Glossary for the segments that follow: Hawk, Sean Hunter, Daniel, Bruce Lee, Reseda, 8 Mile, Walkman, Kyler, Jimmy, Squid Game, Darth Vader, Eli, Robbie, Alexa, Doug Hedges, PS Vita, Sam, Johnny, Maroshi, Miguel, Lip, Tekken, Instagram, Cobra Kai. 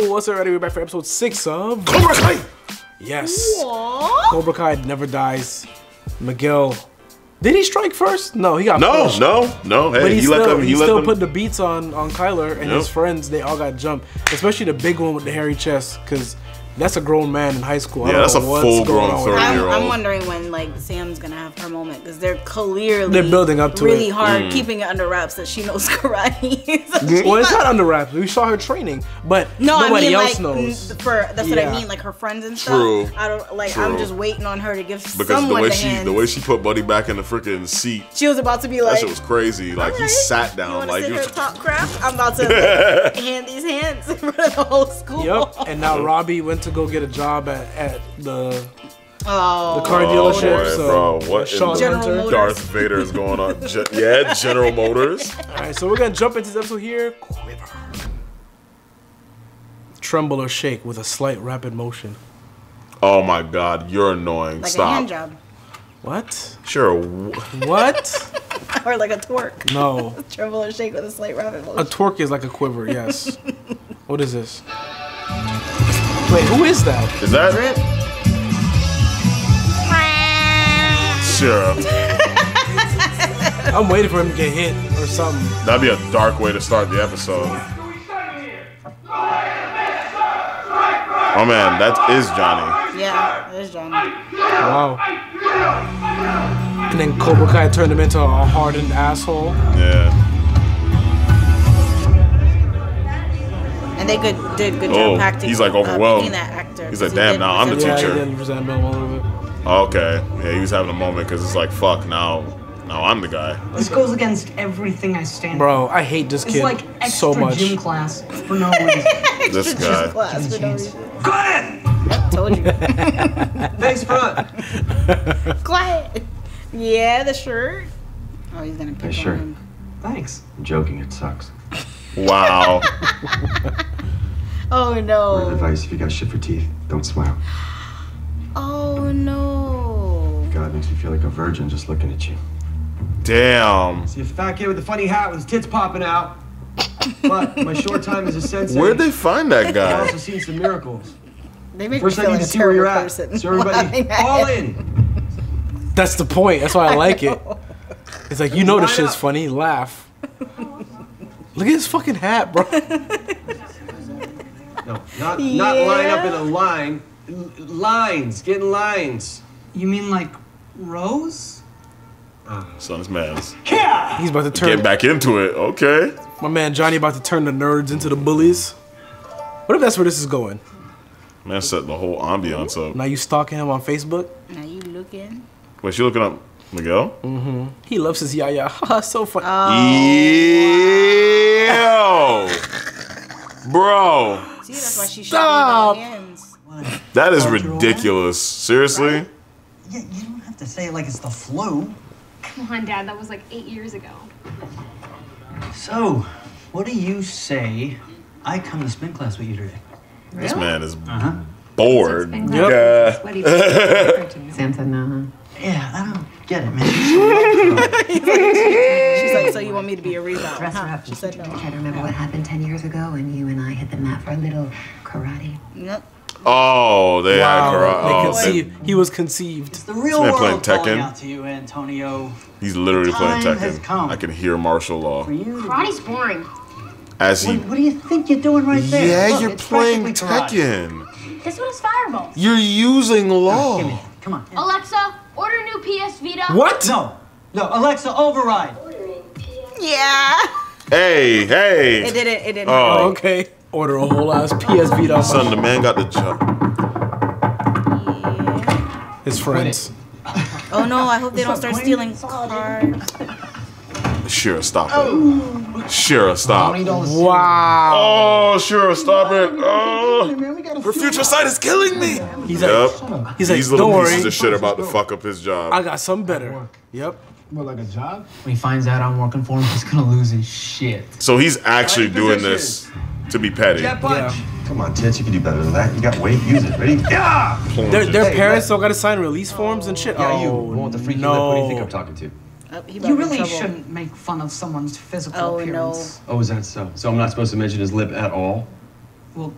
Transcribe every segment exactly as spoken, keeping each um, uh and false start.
Yo, what's up, everybody? We're back for episode six of Cobra Kai. Yes, what? Cobra Kai never dies. Miguel, did he strike first? No, he got no, pushed. no, no. Hey, but he, he still, let them, he, he let still them. put the beats on on Kyler and yep. his friends. They all got jumped, especially the big one with the hairy chest, because that's a grown man in high school. Yeah, that's a full-grown thirty-year-old. I'm, I'm wondering when like Sam's gonna have her moment, because they're clearly they're building up to really it. hard, mm. keeping it under wraps that she knows karate. so she well, it's not under wraps. We saw her training, but no, nobody I mean, else like, knows. For that's yeah. what I mean, like her friends and stuff. True. I don't like. True. I'm just waiting on her to give because someone the way she hands. the way she put Buddy back in the freaking seat. She was about to be like, that shit was crazy. Like right, he sat down. You like sit you was... top crap. I'm about to like, hand these hands in front of the whole school. Yep. And now Robbie went to go get a job at, at the, oh, the car dealership. Right, so bro, what Sean Hunter. Darth Vader is going on. Ge yeah, General Motors. All right, so we're going to jump into this episode here. Quiver. Tremble or shake with a slight rapid motion. Oh my God, you're annoying. Like Stop. a hand job. What? Sure. Wh what? Or like a twerk. No. Tremble or shake with a slight rapid motion. A twerk is like a quiver, yes. What is this? Wait, who is that? Is that? Drip. Sure. I'm waiting for him to get hit or something. That'd be a dark way to start the episode. Oh man, that is Johnny. Yeah, it is Johnny. Wow. And then Cobra Kai turned him into a hardened asshole. Yeah. And they good, did good job oh, He's like overwhelmed. Uh, that actor, he's like, damn, now I'm the teacher. Yeah, he didn't all of it. Okay. Yeah, he was having a moment because it's like, fuck, now now I'm the guy. This goes against everything I stand for. Bro, I hate this kid like so much. It's like extra gym class for no reason. This guy. Class for no reason. Go ahead! I told you. Thanks, bro. Quiet. Yeah, the shirt. Oh, he's going to pick sure. on him. Thanks. I'm joking. It sucks. Wow. Oh no. Word of advice, if you got shit for teeth, don't smile. Oh no. God makes me feel like a virgin just looking at you. Damn. See, a fat kid with a funny hat with his tits popping out. But my short time as a sensei. Where'd they find that guy? I've also seen some miracles. They make First, I need to see where you're at. So everybody, all in. That's the point. That's why I like it. It's like, you know this shit's funny. Laugh. Look at his fucking hat, bro. No, not, yeah. not line up in a line. L lines, get in lines. You mean like rows? Uh, Son's mad. Yeah. He's about to turn. Get back into it, okay. My man Johnny about to turn the nerds into the bullies. What if that's where this is going? Man, set the whole ambiance up. Now you stalking him on Facebook? Now you looking. Wait, you looking up Miguel? Mm-hmm. He loves his yaya. Ha, so funny. Oh. Ew. Bro. See, that's why she Stop. Be that is ridiculous. Seriously? Right? Yeah, you don't have to say it like it's the flu. Come on, Dad. That was like eight years ago. So, what do you say I come to spin class with you today? Really? This man is uh-huh. bored. Yeah. Sam said no, huh? Yeah, I don't get it, man. She's like, so you want me to be a rebound? Huh? She said no. I try to remember what happened ten years ago when you and I hit the mat for a little karate. Yep. Oh, they wow. had karate. Oh, they they, he was conceived. It's the real world playing Tekken. Calling out to you, Antonio. He's literally Time playing Tekken. I can hear martial law. Karate's boring. As he. What, what do you think you're doing right there? Yeah, Look, you're playing Tekken. Karate. This one's fireball. You're using law. Give me that. Come on. Alexa. Order new P S Vita. What? No, no. Alexa, override. Yeah. Hey, hey. It didn't. It didn't. Oh, okay. Order a whole ass P S Vita. Son, the man got the jump. Yeah. His friends. Oh no! I hope they don't start stealing cards. Sure, stop it. Oh. Sure, stop. Wow. Oh, sure, stop it. Oh, her future sight is killing me. He's like, yep. he's like, These little don't pieces worry. of shit are about to fuck up his job. I got something better. Yep. More like a job? When he finds out I'm working for him, he's gonna lose his shit. So he's actually doing this to be petty. Yeah. Come on, Tits, you can do better than that. You got weight, use it, ready? Yeah. Their, their hey, parents still gotta sign release forms and shit. Yeah, you want the freaky lip? Who do you think I'm talking to? You really shouldn't make fun of someone's physical oh, appearance. No. Oh, is that so? So I'm not supposed to mention his lip at all? Well,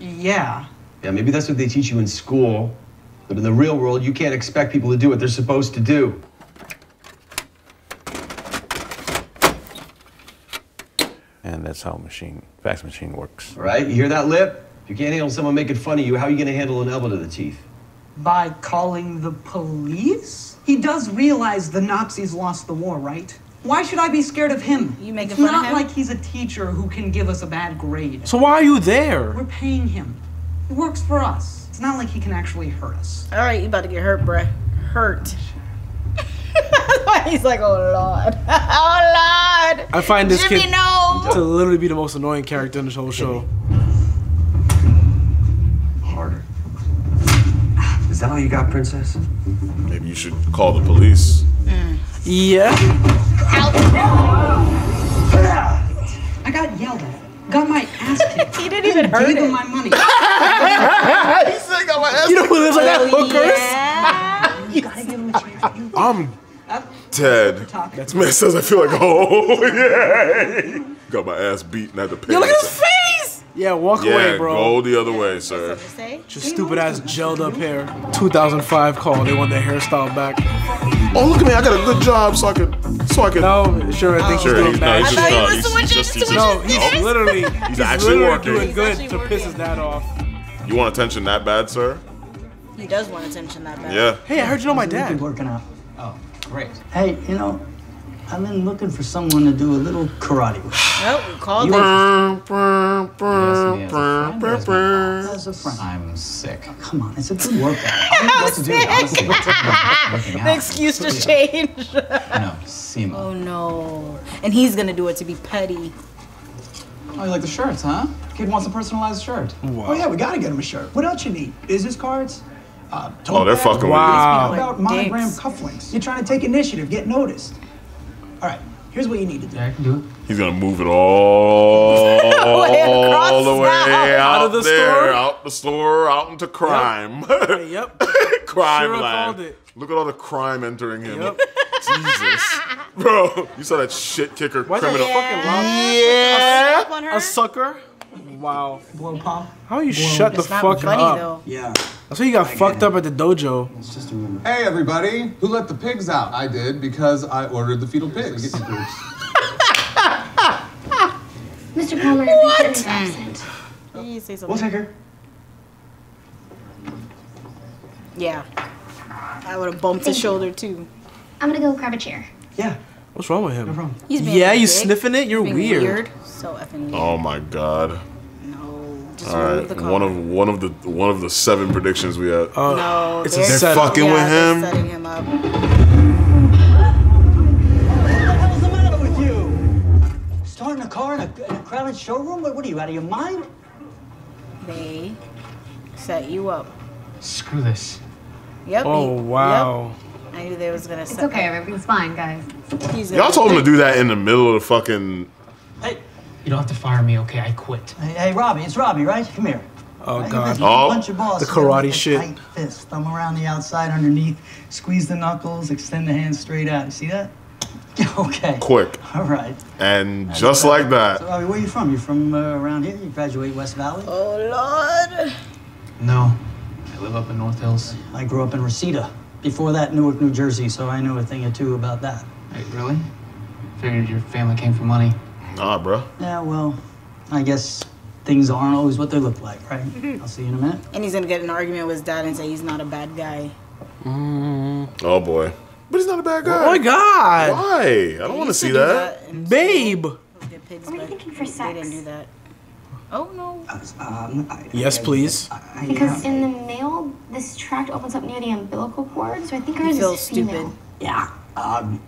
Yeah. Yeah, maybe that's what they teach you in school. But in the real world, you can't expect people to do what they're supposed to do. And that's how machine, fax machine works. All right, you hear that, Lip? If you can't handle someone making fun of you, how are you gonna handle an elbow to the teeth? By calling the police? He does realize the Nazis lost the war, right? Why should I be scared of him? You make a fun of him? It's not like he's a teacher who can give us a bad grade. So why are you there? We're paying him. He works for us. It's not like he can actually hurt us. All right, you about to get hurt, bruh. Hurt. He's like, oh Lord, oh Lord. I find this Jimmy, kid no. to literally be the most annoying character in this whole show. Harder. Is that all you got, princess? Maybe you should call the police. Mm. Yeah. Ow. I got yelled at. Got my ass kicked. He didn't even hurt him. My money. He said, got my ass kicked. You know who lives like that? Hookers? Yeah. You gotta give him a chance. I'm dead. That's me. Says I feel like, oh yeah. Got my ass beat and had to pay. Yo, look at his face. Yeah, walk yeah, away, bro. Go the other way, sir. Just stupid ass gelled up hair. two thousand five call. They want their hairstyle back. Oh look at me! I got a good job, so I could, so I could. No, sure, I think sure, he's doing bad. No, he's I thought he was switching. He's, he's, no, he's literally, he's, he's actually literally doing good to piss his dad off. You want attention that bad, sir? He does want attention that bad. Yeah. Hey, I heard you know my dad. He's working out. Oh, great. Hey, you know, I've been looking for someone to do a little karate with. Nope, we called him. As a friend. I'm sick. Oh, come on, it's a good workout. I don't know what to do, honestly. The excuse just changed. No, Seema. Oh, no. And he's going to do it to be petty. Oh, you like the shirts, huh? Kid wants a personalized shirt. Wow. Oh, yeah, we got to get him a shirt. What else you need? Business cards? Uh, oh, they're fucking wow. What about monogram cufflinks? You're trying to take initiative, get noticed. All right, here's what you need to do. Yeah, I can do it. He's gonna move it all, all the way out, out of the there, store, out the store, out into crime. Yep. Yep. Crime sure land. Look at all the crime entering him. Yep. Jesus, bro, you saw that shit kicker Why criminal? Yeah. Fucking yeah. A, a sucker. Wow. Blow pop. How you Blow. shut it's the fuck funny, up? Though. Yeah. That's why you got I fucked up at the dojo. It's just a rumor. Hey everybody, who let the pigs out? I did because I ordered the fetal pigs. Mister Palmer, what? Is absent. You say something. We'll take her. Yeah. I would have bumped Thank his shoulder you. too. I'm gonna go grab a chair. Yeah. What's wrong with him? No problem. He's being yeah, you sniffing it? You're weird. weird. So effing weird. Oh my god. No. Just All right. The one of one of the one of the seven predictions we had. Uh, no. It's they're, a they're fucking yeah, with him. They're setting him up. What the hell's the matter with you? Starting a car in a, in a crowded showroom? What, what are you out of your mind? They set you up. Screw this. Yep. Oh he, wow. Yep. I knew they was gonna. It's okay, everything's fine, guys. Y'all told him to do that in the middle of the fucking. Hey, you don't have to fire me, okay? I quit. Hey, hey Robbie, it's Robbie, right? Come here. Oh right? God! Oh, bunch of balls the karate shit. Tight fist, thumb around the outside, underneath, squeeze the knuckles, extend the hand straight out. You see that? Okay. Quick. All right. And That's just right. like that. So, Robbie, where you from? You from uh, around here? You graduate West Valley? Oh Lord. No, I live up in North Hills. I grew up in Reseda. Before that, Newark, New Jersey, so I knew a thing or two about that. Hey, really? Figured your family came for money. Nah, bro. Yeah, well, I guess things aren't always what they look like, right? Mm-hmm. I'll see you in a minute. And he's gonna get an argument with his dad and say he's not a bad guy. Mm. Oh, boy. But he's not a bad guy. Oh, my God. Why? I don't want to see that. that Babe. Pigs, what are you thinking for sex? They didn't do that. Oh, no. Uh, um, I, yes, I, please. I, I, because yeah. in the male, this tract opens up near the umbilical cord, so I think ours is female. Stupid. Yeah. Um,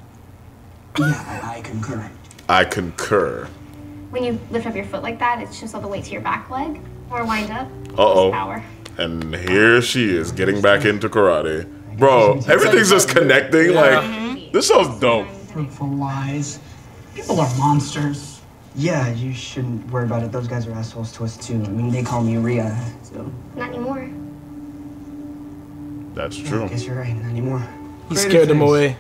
yeah, I, I concur. I concur. When you lift up your foot like that, it's just all the way to your back leg, or wind up. Uh-oh. Power. And here she is, getting back into karate. Bro, everything's just connecting. Yeah. Like, mm-hmm. This show's dope. Fruitful lies. People are monsters. Yeah, you shouldn't worry about it. Those guys are assholes to us, too. I mean, they call me Rhea, so... Not anymore. That's true. Yeah, I guess you're right. Not anymore. He Creative scared them away.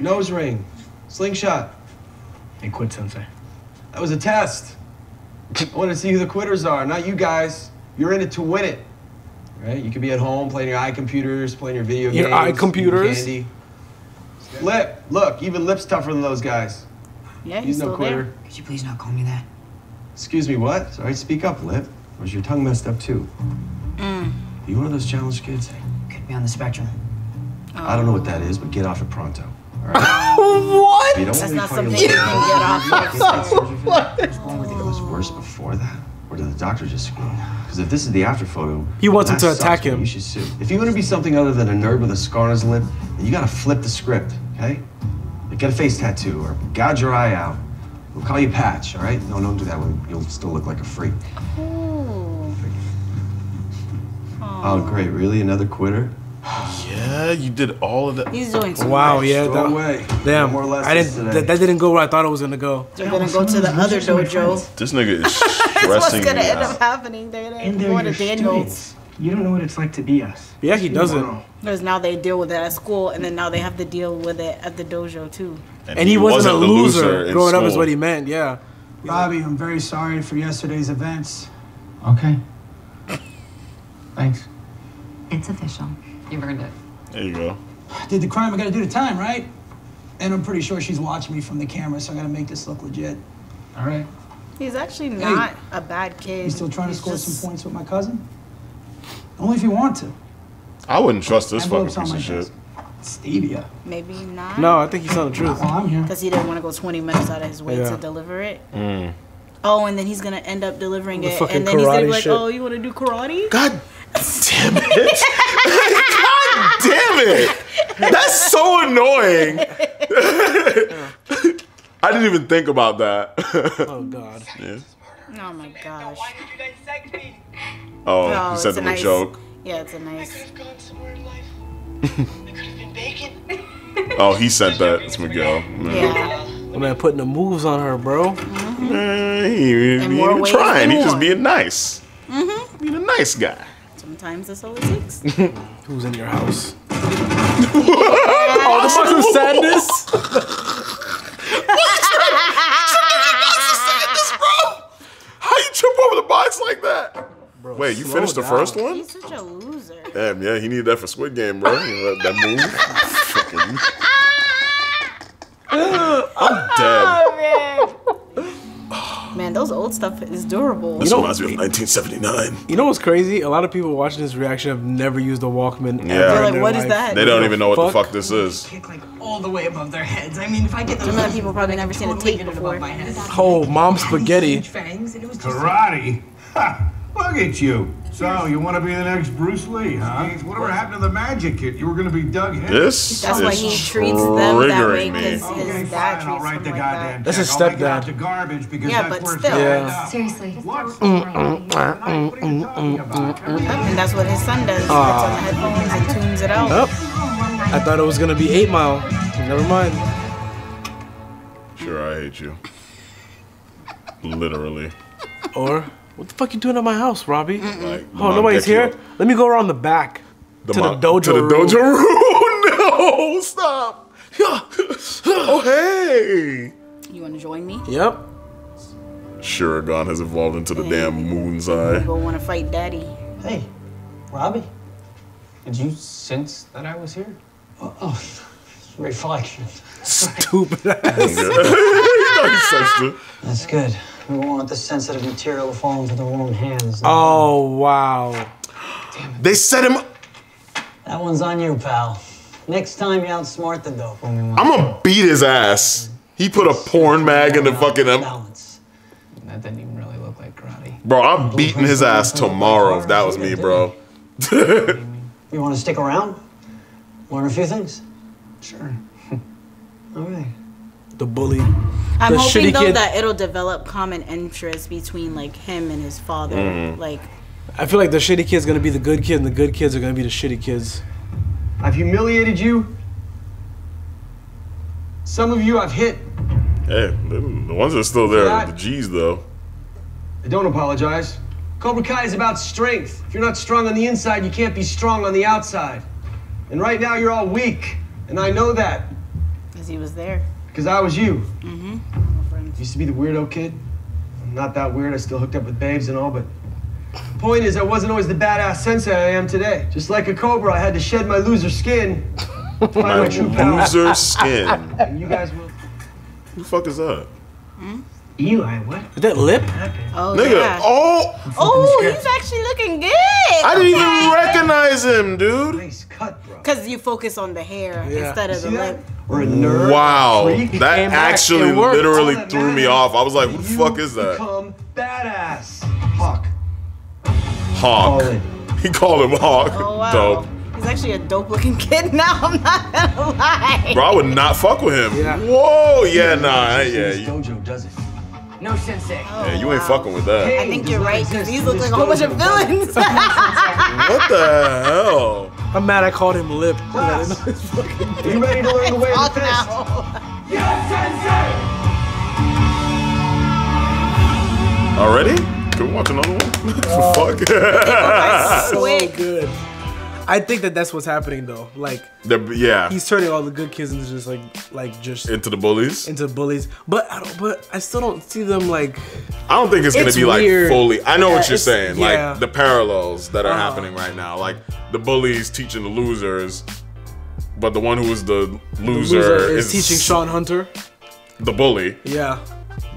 Nose ring. Slingshot. They quit, Sensei. That was a test. I want to see who the quitters are, not you guys. You're in it to win it, right? You could be at home playing your iComputers, playing your video games. Your iComputers? Candy. Lip, look, even Lip's tougher than those guys. Yeah, he's, he's no quitter. There. Could you please not call me that? Excuse me, what? Sorry, speak up, Lip. Or is your tongue messed up too? Mm. Are you one of those challenged kids? Could be on the spectrum. Oh. I don't know what that is, but get off it pronto. All right? What? That's not something you can get off of. What? There's one where I think it was worse before that. Or did the doctor just screw? Because if this is the after photo, he wants him to attack him. You should sue. If you want to be something other than a nerd with a scar on his lip, then you gotta flip the script, okay? Like get a face tattoo or gouge your eye out. We'll call you Patch, all right? No, don't do that one. You'll still look like a freak. Oh. Oh, great. Really? Another quitter? Yeah, you did all of that. He's doing too Wow, much. Yeah. That, away. Damn. More I didn't, that, that didn't go where I thought it was going to go. They're going to go to the other dojo. This nigga is stressing That's what's going to end up happening. They're going to go to Daniel's. You don't know what it's like to be us. Yeah, he doesn't. Because now they deal with it at school, and then now they have to deal with it at the dojo, too. And, and he, he wasn't, wasn't a loser. loser Growing school. up is what he meant, yeah. Robbie, I'm very sorry for yesterday's events. Okay. Thanks. It's official. You've earned it. There you go. I did the crime I gotta do the time, right? And I'm pretty sure she's watching me from the camera, so I gotta make this look legit. All right. He's actually not hey, a bad kid. You still trying He's to score just... some points with my cousin? Only if you want to. I wouldn't trust this fucking piece of shit. Stevia. Maybe not. No, I think he's telling the truth. Well, I'm here. Because he didn't want to go twenty minutes out of his way yeah. to deliver it. Mm. Oh, and then he's gonna end up delivering the it, and then he's gonna be like, shit. "Oh, you want to do karate?" God. Damn it! God damn it! That's so annoying. I didn't even think about that. Oh God! Yeah. Oh my gosh! Why did you guys sex me? Oh, no, he said the nice, joke. Yeah, it's a nice. I could have gone somewhere in life. I could have been bacon. Oh, he said that. It's Miguel. Man. Yeah. I man, putting the moves on her, bro. Mm-hmm. Man, he, he ain't even trying. He's just being nice. Mm-hmm. Being a nice guy. Sometimes that's all it takes. Who's in your house? All the fucking sadness? What? Sadness, bro? How you trip over the box like that? Bro, wait, you finished down. the first one? He's such a loser. Damn, yeah, he needed that for Squid Game, bro. That move. I'm dead. Oh, man. Man, those old stuff is durable. This you know, reminds me of nineteen seventy-nine. You know what's crazy? A lot of people watching this reaction have never used a Walkman. Yeah. They're like, what is life. that? They don't even know fuck? what the fuck this is. Kick like all the way above their heads. I mean, if I get those people, people probably never seen totally a tape before. My head. Oh, Mom Spaghetti. Karate? Ha! Look at you. So, you want to be the next Bruce Lee, huh? Whatever happened to the magic kid? You were going to be Doug Hedges. This That's why he treats them that way, because okay, his dad treats them like that. That's his stepdad. Yeah, but still. Yeah. Seriously. What? Mm, mm, mm, mm, mm, mm, mm, mm. And that's what his son does. He puts on the headphones and tunes it out. Yep. I thought it was going to be eight mile. Never mind. Sure, I hate you. Literally. Or... What the fuck you doing at my house, Robbie? Like, oh, nobody's here? You. Let me go around the back the to, the dojo to the dojo room. Oh, no, stop. Oh, hey. You want to join me? Yep. Shurigon has evolved into the hey. damn moon's eye. You want to fight daddy. Hey, Robbie, did you sense that I was here? Oh, oh. Reflection. Stupid ass. That's good. We won't let the sensitive material fall into the wrong hands. No. Oh, wow. Damn it. They set him up. That one's on you, pal. Next time you outsmart the dope. I'm gonna beat his ass. He put a porn mag in the fucking... Balance. That didn't even really look like karate. Bro, I'm beating his ass tomorrow if that was me, bro. You want to stick around? Learn a few things? Sure. All right. The bully. I'm the hoping though kid. that it'll develop common interest between like him and his father. Mm. Like, I feel like the shitty kid's gonna be the good kid, and the good kids are gonna be the shitty kids. I've humiliated you. Some of you I've hit. Hey, the ones that are still there, not, the G's though. I don't apologize. Cobra Kai is about strength. If you're not strong on the inside, you can't be strong on the outside. And right now you're all weak, and I know that. Because he was there. Because I was you. Mm-hmm. Used to be the weirdo kid. I'm not that weird. I still hooked up with babes and all, but Point is, I wasn't always the badass sensei I am today. Just like a cobra, I had to shed my loser skin. To find my true power. Loser skin. And you guys will. Who the fuck is that? Hmm? Eli, what? Is that Lip? Oh, nigga, yeah. oh! Oh, he's actually looking good! I didn't okay. even recognize him, dude! Nice cut, bro. Because you focus on the hair yeah. instead of the lip. Or a nerd. Wow, that actually literally that threw me off. I was like, what the fuck is that? Become badass. Hawk. Hawk. Call he called him Hawk. Oh, wow. Dope. He's actually a dope looking kid now, I'm not gonna lie. Bro, I would not fuck with him. Yeah. Whoa, yeah, nah, yeah. This dojo does it. No sensei. Oh, yeah, you wow. ain't fucking with that. I think you're right, because these look like a whole bunch of villains. What the hell? I'm mad I called him Lip. Class. Are you ready to learn the way of the fist? Yes, sensei! Already? Can we watch another one? Oh. Fuck. It was so good. I think that that's what's happening though. Like, the, yeah, he's turning all the good kids into just like, like just into the bullies. Into the bullies, but I don't. But I still don't see them like. I don't think it's gonna it's be weird. like fully. I know yeah, what you're saying. Yeah. Like the parallels that are uh, happening right now. Like the bullies teaching the losers, but the one who is the loser, the loser is, is teaching Sean Hunter, the bully. Yeah,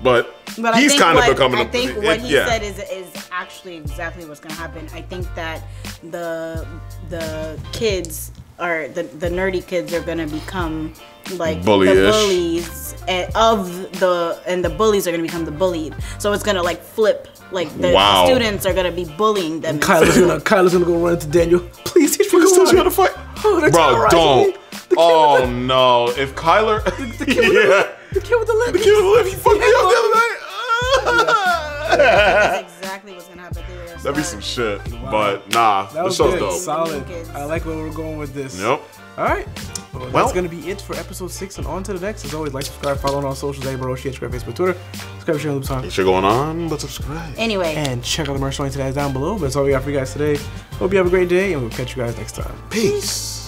but. But he's kind of becoming a... I think what he said is is actually exactly what's going to happen. I think that the the kids or the, the nerdy kids are going to become like bully-ish. The bullies and of the and the bullies are going to become the bullied. So it's going to like flip. Like the wow. students are going to be bullying them. And Kyler's going Kyler's going to go run into Daniel. Please teach me how to fight. Oh, bro, don't. Oh no! If Kyler, the, the kid with yeah. the, the kid with the lip, the kid with the lip, he fucked me up the other night. Yeah. That's exactly what's gonna happen. That'd be some shit, wow. but nah, that was the show's good. Dope. Solid. I like where we're going with this. Yep. All right. Well, well, that's gonna be it for episode six, and on to the next. As always, like, subscribe, follow on all socials. At Maroshi, Instagram, Facebook, Twitter. Subscribe, share, Lip's on. If you're going on, but subscribe. Anyway. And check out the merch links down below. But that's all we got for you guys today. Hope you have a great day, and we'll catch you guys next time. Peace. Peace.